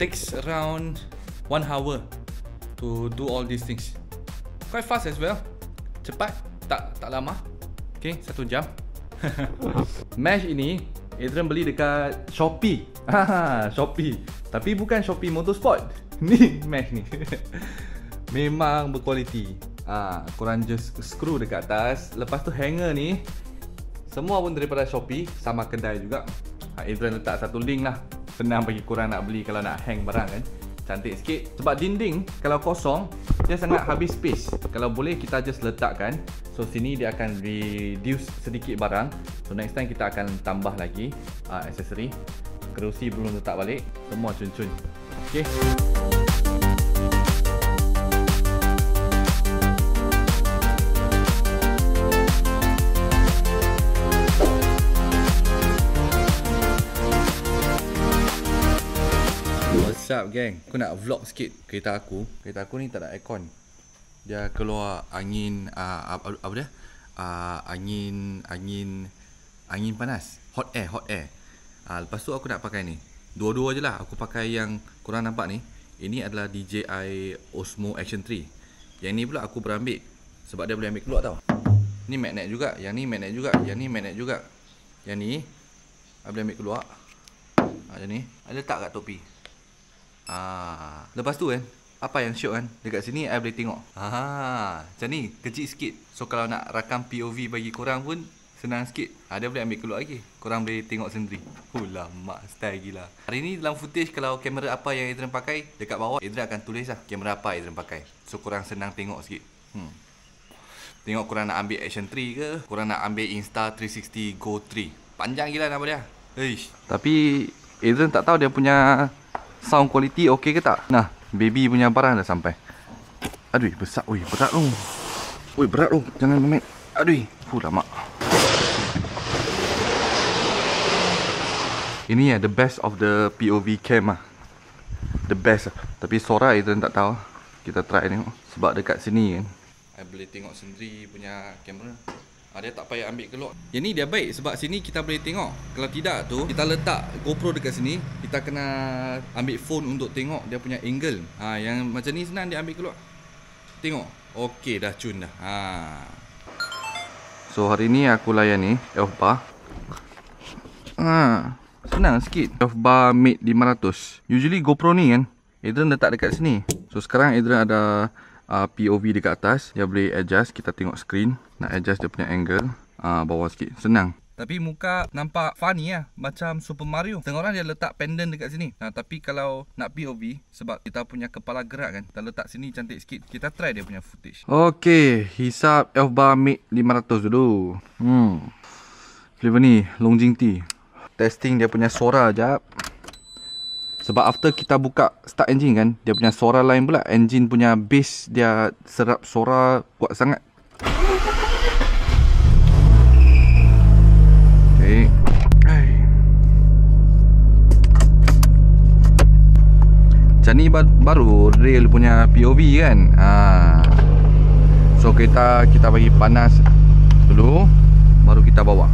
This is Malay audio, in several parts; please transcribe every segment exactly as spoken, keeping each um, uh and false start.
takes around one hour to do all these things. Quite fast as well. Cepat, tak tak lama. Okay, satu jam. Mesh ini Adrian beli dekat Shopee. Haha, Shopee. Tapi bukan Shopee Motorsport. Ni mesh ni. Memang berkualiti. Ah, korang just screw dekat atas. Lepas tu hanger ni semua pun daripada Shopee, sama kedai juga. Adrian letak satu link lah. Senang bagi korang nak beli kalau nak hang barang kan. Cantik sikit. Sebab dinding kalau kosong, dia sangat habis space. Kalau boleh kita just letakkan. So sini dia akan reduce sedikit barang. So next time kita akan tambah lagi uh, aksesori. Kerusi belum letak balik. Semua cun-cun. Okay. What's up gang, aku nak vlog sikit kereta aku. Kereta aku ni tak ada aircon. Dia keluar angin uh, apa dia? Uh, angin angin angin panas, hot air, hot air. Uh, lepas tu aku nak pakai ni. Dua-dua je lah. Aku pakai yang korang nampak ni. Ini adalah D J I Osmo Action three. Yang ni pula aku berambil sebab dia boleh ambil keluar tau. Ni magnet juga, yang ni magnet juga, yang ni magnet juga. Yang ni aku boleh ambil keluar. Ha, yang ni ada letak kat topi. Ah, lepas tu kan, apa yang syok kan, dekat sini I boleh tengok. Ah, macam ni, kecil sikit. So kalau nak rakam P O V bagi korang pun senang sikit. Ah, dia boleh ambil keluar lagi. Korang boleh tengok sendiri. Hulah mak, style gila. Hari ni dalam footage kalau kamera apa yang Adrian pakai, dekat bawah Adrian akan tulis lah kamera apa Adrian pakai. So korang senang tengok sikit. Hmm. Tengok korang nak ambil Action three ke, korang nak ambil insta three sixty GO three. Panjang gila nama dia. Eish. Tapi Adrian tak tahu dia punya sound quality okey ke tak? Nah, baby punya barang dah sampai. Aduh, besar. Oi, berat tu. Oi, berat tu. Jangan memet. Aduh, fuh lama. Ini ya, the best of the P O V cam ah. The best. Tapi suara itu tak tahu. Kita try tengok. Sebab dekat sini kan, I boleh tengok sendiri punya kamera. Ah, dia tak payah ambil keluar. Yang ni dia baik sebab sini kita boleh tengok. Kalau tidak tu, kita letak GoPro dekat sini, kita kena ambil phone untuk tengok dia punya angle. Ah, yang macam ni senang dia ambil keluar. Tengok. Okey, dah cun dah. Ha. So hari ni aku layan ni Elf Bar. Ha, senang sikit. Elf Bar Mate five hundred. Usually GoPro ni kan, Adrian letak dekat sini. So sekarang Adrian ada Uh, P O V dekat atas. Dia boleh adjust. Kita tengok screen. Nak adjust dia punya angle uh, bawah sikit. Senang. Tapi muka nampak funny lah, macam Super Mario. Tengok orang dia letak pendant dekat sini. Nah, tapi kalau nak P O V, sebab kita punya kepala gerak kan, kita letak sini cantik sikit. Kita try dia punya footage. Okay, hisap Elf Bar Mate five hundred dulu. Hmm. Flavor ni Longjing tea. Testing dia punya suara jap. Sebab after kita buka start engine kan, dia punya suara lain pula. Engine punya bass dia serap suara kuat sangat. Okay. Macam ni baru real punya P O V kan. Ha. So kita kita bagi panas dulu, baru kita bawa.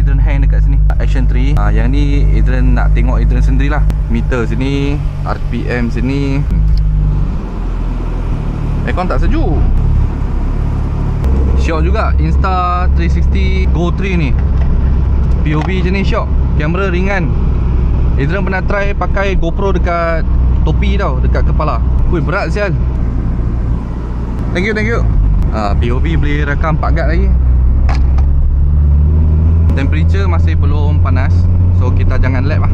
Adrian hang dekat sini Action three. Ha, yang ni Adrian nak tengok Adrian sendirilah. Meter sini, R P M sini. Aircon tak sejuk. Syok juga insta three sixty GO three ni. P O V je ni syok. Kamera ringan. Adrian pernah try pakai GoPro dekat topi tau, dekat kepala. Ui, berat sial. Thank you, thank you. Ha, P O V boleh rakam empat guard lagi. Temperature masih belum panas, so kita jangan lap lah.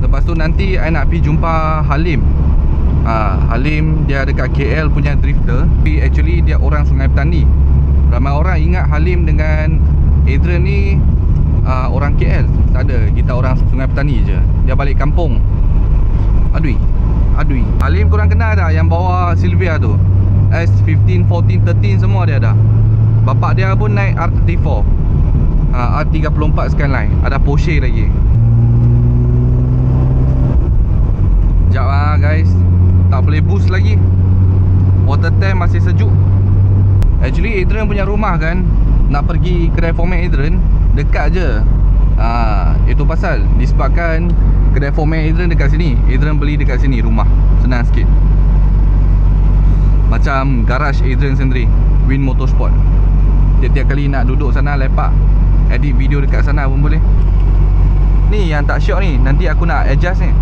Lepas tu nanti I nak pergi jumpa Halim. ha, Halim dia dekat K L punya drifter. Tapi actually dia orang Sungai Petani. Ramai orang ingat Halim dengan Adrian ni uh, orang K L. Tak ada, kita orang Sungai Petani je. Dia balik kampung. Adui, adui. Halim korang kenal tak yang bawa Sylvia tu? S fifteen, fourteen, thirteen semua dia ada. Bapak dia pun naik R thirty-four, uh, R thirty-four Skyline. Ada Porsche lagi. Sekejap lah guys, tak boleh boost lagi. Water tank masih sejuk. Actually Adrian punya rumah kan, nak pergi kedai format Adrian dekat je. uh, Itu pasal disebabkan Kedai format Edron dekat sini. Edron beli dekat sini rumah. Senang sikit. Macam garage Edron sendiri, Win Motorsport. Tiap-tiap kali nak duduk sana lepak, edit video dekat sana pun boleh. Ni yang tak syok ni, nanti aku nak adjust ni.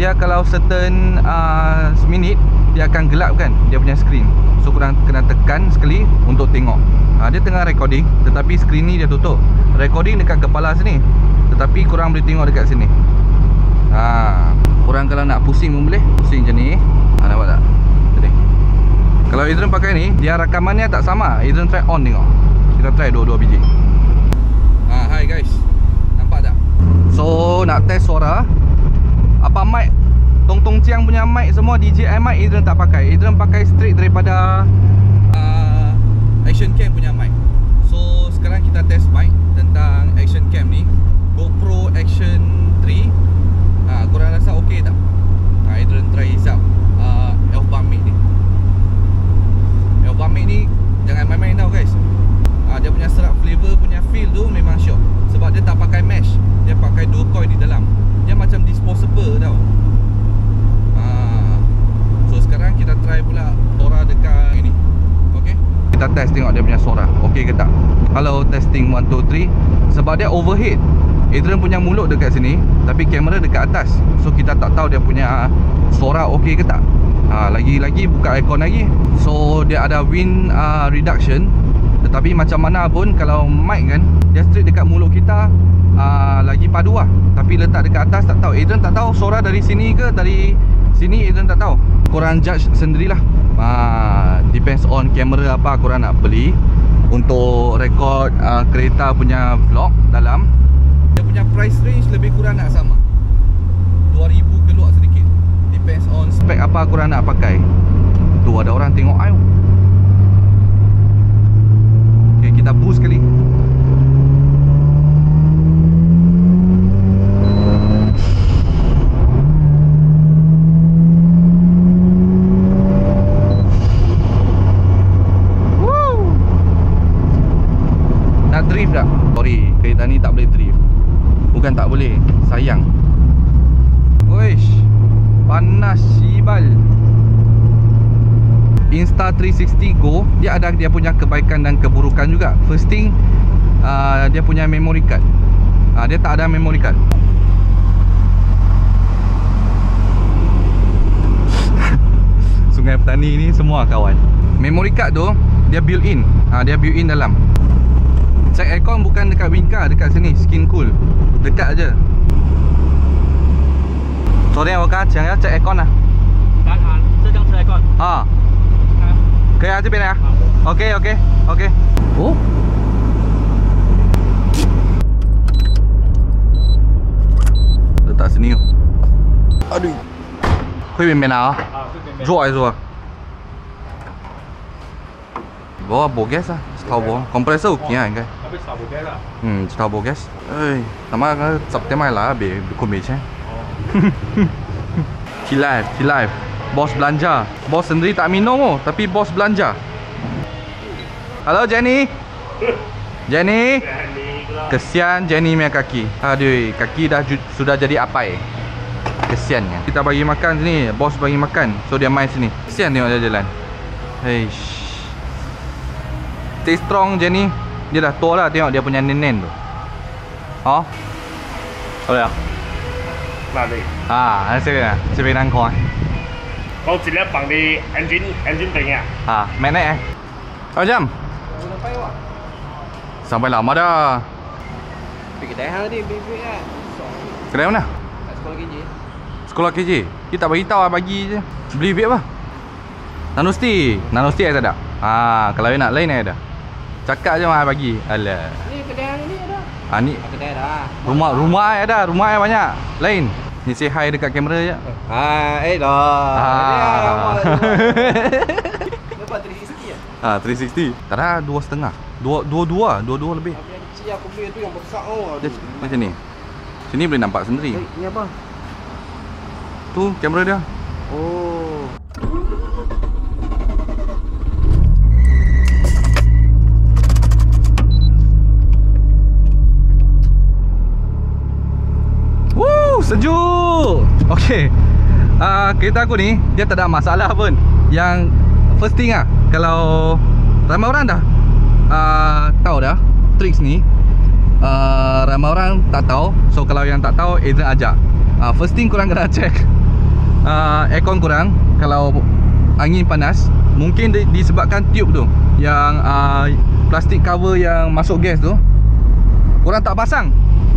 Dia kalau certain uh, minit, dia akan gelapkan dia punya screen. So korang kena tekan sekali untuk tengok. uh, Dia tengah recording, tetapi screen ni dia tutup. Recording dekat kepala sini, tetapi korang boleh tengok dekat sini. Ha, korang kalau nak pusing pun boleh. Pusing macam ni. Ha, nampak tak? Jadi, kalau Edron pakai ni, dia rakamannya tak sama. Edron try on tengok. Kita try dua-dua biji. Ha, hi guys, nampak tak? So nak test suara. Apa mic Tong Tong Chiang punya mic semua D J I mic Edron tak pakai. Edron pakai straight daripada uh, Action Cam punya mic. So sekarang kita test mic tentang Action Cam ni, GoPro Action three. Ha, korang rasa okey tak? Ha, Adrian try hisap uh, Elf Bar Mate ni. Elf Bar Mate ni jangan main-main tau guys. Ha, dia punya serap flavor, punya feel tu memang syok. Sebab dia tak pakai mesh, dia pakai dua coil di dalam. Dia macam disposable tau. Ha, so sekarang kita try pula suara dekat ini. Okey, kita test tengok dia punya suara okey ke tak. Hello, testing one two three. Sebab dia overhead, Adrian punya mulut dekat sini, tapi kamera dekat atas. So kita tak tahu dia punya suara okey ke tak. Lagi-lagi ha, buka aircon lagi. So dia ada wind uh, reduction. Tetapi macam mana pun, kalau mic kan, dia straight dekat mulut kita. uh, Lagi padu lah, tapi letak dekat atas tak tahu. Adrian tak tahu suara dari sini ke dari sini, Adrian tak tahu. Korang judge sendirilah. uh, Depends on kamera apa korang nak beli. Untuk record uh, kereta punya vlog dalam, dia punya price range lebih kurang nak sama, dua ribu keluar sedikit. Depends on spek apa korang nak pakai. Tu ada orang tengok I. Okay, kita boost sekali. Woo! Nak drift tak? Sorry, kereta ni tak boleh drift. Bukan tak boleh, sayang. Oish, panas sibal. Insta three sixty Go, dia ada dia punya kebaikan dan keburukan juga. First thing, uh, dia punya memory card. uh, Dia tak ada memory card. Sungai Petani ni semua kawan. Memory card tu, dia built in. uh, Dia built in dalam. Check aircon bukan dekat wingka, dekat sini, skin cool. Dekat je. Sorry awak, jangan check aircon lah. Kan han, sedang check aircon. Ah. Ke aja bina. Okey, okey, okey. Oh. Letak sini. Aduh. Kui bin bina ah. Joy joy. Bawa bogas ah. Turbo compressor okey ah kan. Tapi turbo gas ah. Hmm, turbo gas. Oi, sama kan sepuluh mai lah habis komisen. Oh. Kilaf, kilaf. Bos belanja. Bos sendiri tak minum oh, tapi bos belanja. Hello Jenny. Jenny. Kesian Jenny punya kaki. Aduh, kaki dah sudah jadi apai. Kesiannya. Kita bagi makan sini, bos bagi makan. So dia main sini. Kesian tengok dia jalan. Eish. Stay strong je ni. Dia dah tua lah, tengok dia punya nenen tu. Ha? Boleh tak? Boleh. Haa, saya nak. Saya boleh nangkong. Kau jika bang di engine, engine tengah. Haa, main naik eh. Berapa jam? Sampai lama dah. Pergi kedai hang tadi, bibik lah. Kedai mana? Sekolah K J. Sekolah K J? Dia tak beritahu lah, bagi je. Beli bibik apa? Nanosti. Nanosti saya tak ada. Haa, kalau dia nak lain saya ada. Cakap je mahal pagi. Alah. Ni kedai ni ada. Ah ni kedai dah. Rumah rumah ai ada, rumah ai banyak. Lain. Ni say hi dekat kamera je. Ha, eh dah. Lepas tiga enam kosong ah. Ha, tiga enam kosong. Tak dah dua setengah. dua dua dua, dua dua lebih. Yang kecil aku beli tu yang besar oh. Macam ni. Sini boleh nampak sendiri. Ni apa? Tu kamera dia. Oh. Sejuk. Okey, uh, kereta aku ni dia tak ada masalah pun. Yang first thing lah, kalau ramai orang dah uh, tahu dah tricks ni, uh, ramai orang tak tahu. So kalau yang tak tahu, Ezran ajak. uh, First thing korang kena check uh, aircon korang. Kalau angin panas, mungkin disebabkan tube tu, yang uh, plastik cover yang masuk gas tu korang tak pasang,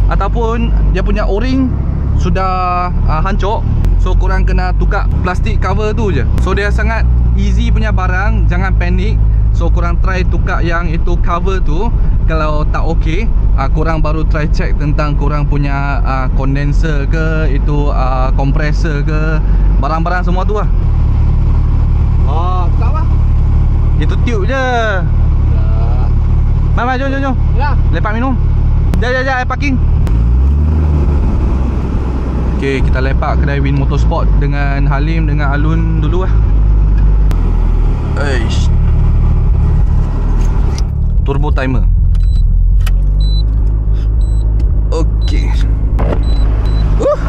ataupun dia punya o-ring sudah uh, hancur. So korang kena tukar plastik cover tu je. So dia sangat easy punya barang, jangan panik. So korang try tukar yang itu cover tu. Kalau tak okey, uh, korang baru try check tentang korang punya uh, condenser ke, itu uh, compressor ke, barang-barang semua tu lah. Oh, tak apa, itu tube je. Mama, jom, jom, jom. Ya. Lepak minum. Jom, jom, jom, air parking. Okey, kita lepak kedai Win Motorsport dengan Halim, dengan Alun dulu lah. Eish. Turbo timer. Okey. Uh.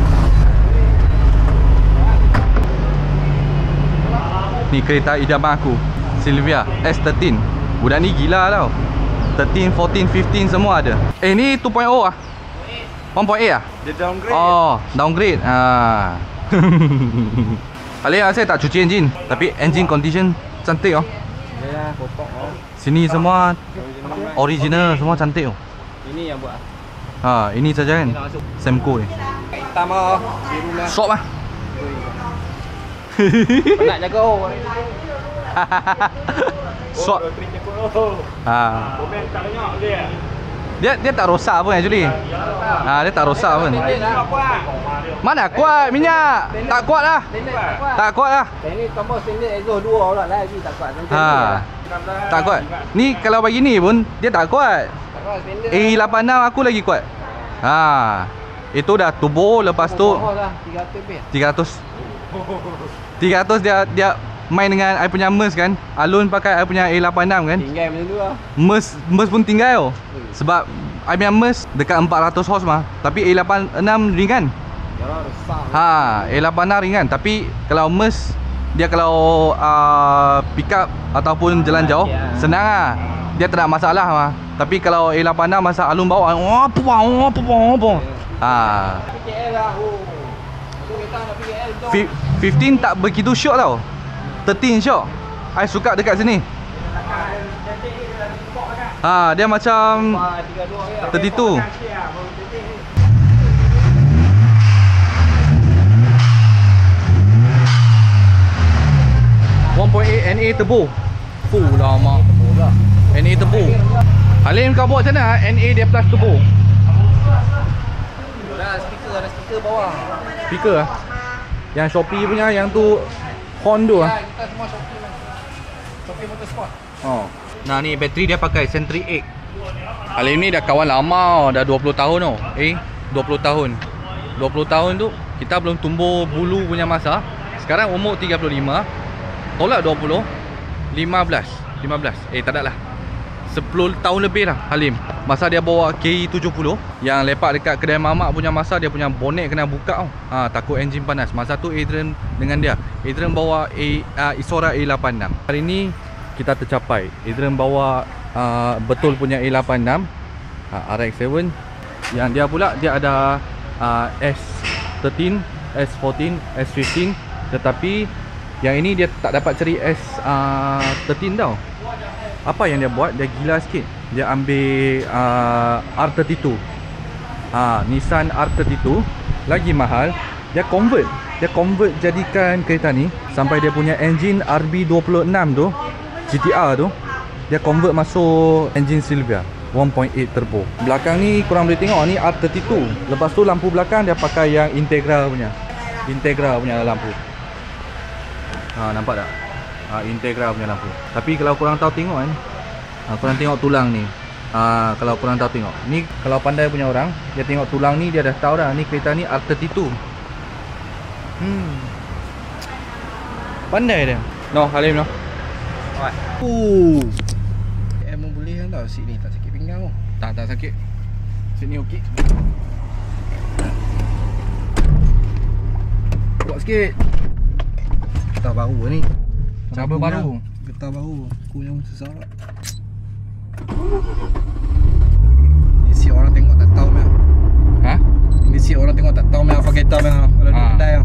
Ni kereta idaman aku, Sylvia S thirteen. Budak ni gila tau. thirteen, fourteen, fifteen semua ada. Eh ni two point oh ah. one point eight ah. Dia downgrade. Oh, downgrade. Ha. Alia saya tak cuci enjin, tapi enjin condition cantik oh. Ya, kopak oh. Sini semua original, semua cantik oh. Ini yang buat ah. Ha, ini saja kan. Semco ni. Hitam ah. Biru lah. Shop ah. Nak jaga oh. Shop. Ha. Komen tak banyak dia. Dia dia tak rosak pun actually. Ha, dia tak rosak pun. Mana kuat minyak? Tak kuat lah. Tak kuat lah. Ini tombol standard exhaust dua orang lah actually tak kuat. Ha. Tak kuat. Ni kalau bagi ni pun dia tak kuat. E eighty-six aku lagi kuat. Ha. Itu dah turbo, lepas tu tiga ratus. tiga ratus dia dia main dengan I punya MERS kan. Alun pakai I punya A eighty-six kan. Tinggal macam tu lah. MERS, MERS pun tinggal tau. Sebab I punya MERS dekat empat ratus horse mah, tapi A eighty-six ringan. Yalah, rosak. Ha, A eighty-six ringan, tapi kalau MERS dia kalau uh, pick up ataupun jalan jauh senang ah. Dia tak ada masalah mah. Tapi kalau A eighty-six masa Alun bawa, oh puang, oh puang, oh puang. Ha. K L lah. fifteen tak begitu syok tau. thirteen syok. I suka dekat sini. Ha, dia macam thirty-two. one point eight N A tebu. Fuh lama. N A tebu. Halim kau buat macam mana? N A dia plus tebu. Dah speaker, ada speaker bawah. Speaker ah. Yang Shopee punya, yang tu Honda lah. Ya, kita semua Shopee lah. Shopee Motorsport. Oh. Nah ni bateri dia pakai Century eight. Alim ni dah kawan lama, dah dua puluh tahun tau. Eh, dua puluh tahun. dua puluh tahun tu kita belum tumbuh bulu punya masa. Sekarang umur tiga puluh lima. Tolak dua puluh, lima belas, lima belas. Eh tak ada lah. sepuluh tahun lebih lah Halim. Masa dia bawa K tujuh puluh yang lepak dekat kedai mamak punya masa, dia punya bonet kena buka tau. Ha, takut enjin panas. Masa tu Adrian dengan dia. Adrian bawa A, uh, Isora A eighty-six. Hari ni kita tercapai. Adrian bawa uh, betul punya A eighty-six, uh, R X seven. Yang dia pula dia ada uh, S thirteen, S fourteen, S fifteen. Tetapi yang ini dia tak dapat ceri S thirteen tau. Apa yang dia buat, dia gila sikit. Dia ambil uh, R thirty-two, ha, Nissan R thirty-two. Lagi mahal. Dia convert Dia convert jadikan kereta ni. Sampai dia punya engine R B twenty-six tu, G T R tu, dia convert masuk engine Sylvia one point eight turbo. Belakang ni korang boleh tengok, ni R thirty-two. Lepas tu lampu belakang dia pakai yang Integra punya Integra punya lampu. Ha, nampak tak? Ha, Integra punya lampu. Tapi kalau korang tahu tengok kan, ha, korang tengok tulang ni. Ha, kalau korang tahu tengok ni, kalau pandai punya orang, dia tengok tulang ni, dia dah tahu dah ni kereta ni R thirty-two. Hmm. Pandai dia. No, Halim no. Alright. Uh. Emang boleh kan tau, seat ni tak sakit pinggang tu. Tak, tak sakit. Seat ni okey. Cakap sikit. Getah baru ni. Cabar baru. Getah baru. Aku yang susah lah. Ini si orang tengok tak tahu meh. Ha? Ini si orang tengok tak tahu meh apa kereta meh. Kalau di kedai ah.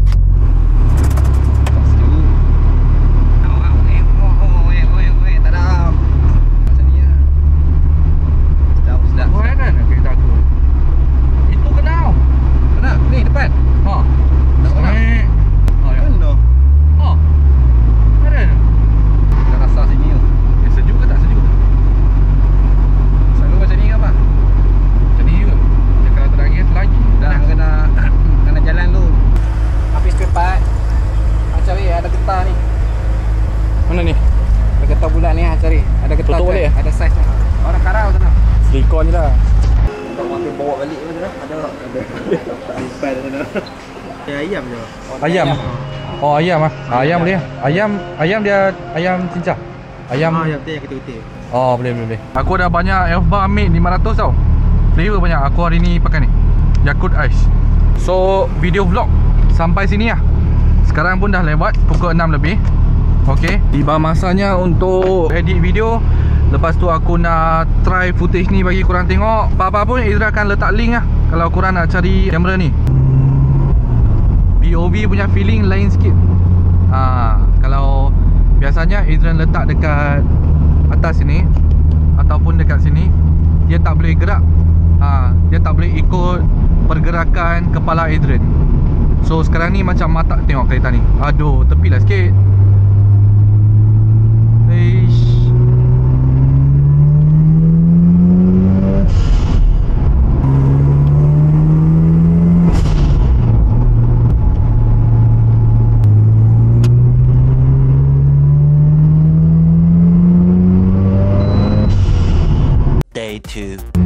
Ayam. Oh ayam ah. Ayam, ayam boleh. Ayam ayam dia ayam cincah. Ayam. Ah ayam dia ketul-ketul. Oh boleh boleh boleh. Aku dah banyak Elf Bar Mate lima ratus tau. Flavor banyak. Aku hari ni pakai ni. Yakult Ice. So video vlog sampai sini lah. Sekarang pun dah lewat pukul enam lebih. Okey, tiba masanya untuk edit video. Lepas tu aku nak try footage ni bagi korang tengok. Apa-apa pun Ezra akan letak link lah kalau korang nak cari kamera ni. B O B punya feeling lain sikit. Ha, kalau biasanya Adrian letak dekat atas sini ataupun dekat sini, dia tak boleh gerak. Ha, dia tak boleh ikut pergerakan kepala Adrian. So sekarang ni macam mata tengok kereta ni. Aduh, tepilah sikit. Eish. Day two.